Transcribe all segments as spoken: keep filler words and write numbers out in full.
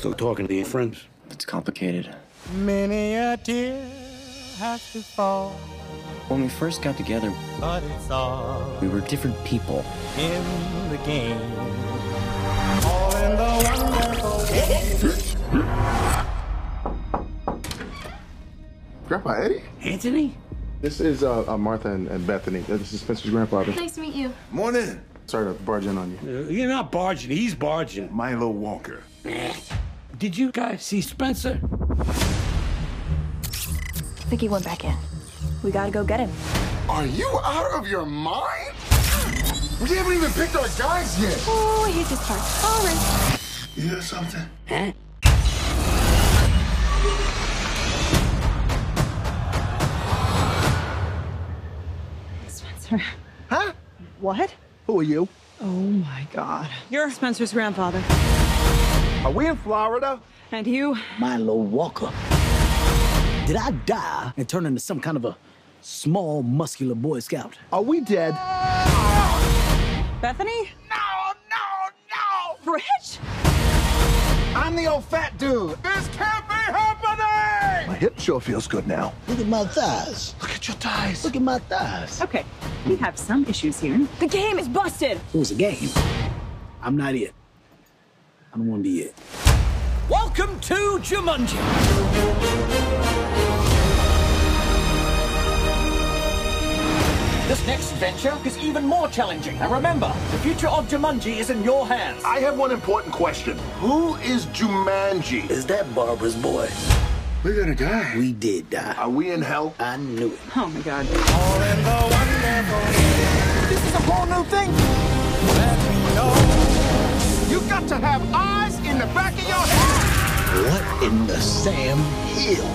still talking to your friends? It's complicated. Many a tear has to fall. When we first got together, but it's all we were different people. In the game. All in the wonderful game. Grandpa Eddie? Anthony? This is uh, uh, Martha and, and Bethany. This is Spencer's grandfather. Nice to meet you. Morning. Sorry to barge in on you. You're not barging. He's barging. Milo Walker. Did you guys see Spencer? I think he went back in. We gotta go get him. Are you out of your mind? We haven't even picked our guys yet. Oh, I hate this part. All right. You hear something? Huh? Spencer. Huh? What? Who are you? Oh, my God. You're Spencer's grandfather. Are we in Florida? And you? Milo Walker. Did I die and turn into some kind of a small, muscular Boy Scout? Are we dead? Bethany? No, no, no! Rich? I'm the old fat dude. This can't be happening! My hip sure feels good now. Look at my thighs. Look at your thighs. Look at my thighs. Okay, we have some issues here. The game is busted. It was a game. I'm not it. I don't want to be it. Welcome to Jumanji. This next venture is even more challenging. And remember, the future of Jumanji is in your hands. I have one important question. Who is Jumanji? Is that Barbara's boy? We're gonna die. We did die. Are we in hell? I knew it. Oh, my God. All in the wonderful. This is a whole new thing. Let me know. You've got to have eyes in the back of your head. What in the Sam Hill?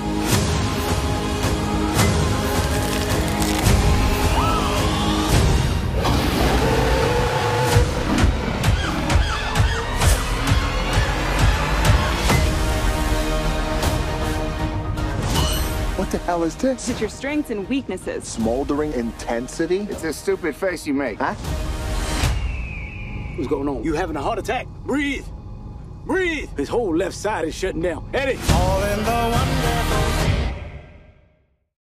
What the hell is this? It's your strengths and weaknesses. Smoldering intensity? It's this stupid face you make. Huh? What's going on? You having a heart attack? Breathe. Breathe. His whole left side is shutting down. Eddie. All in the wonderful.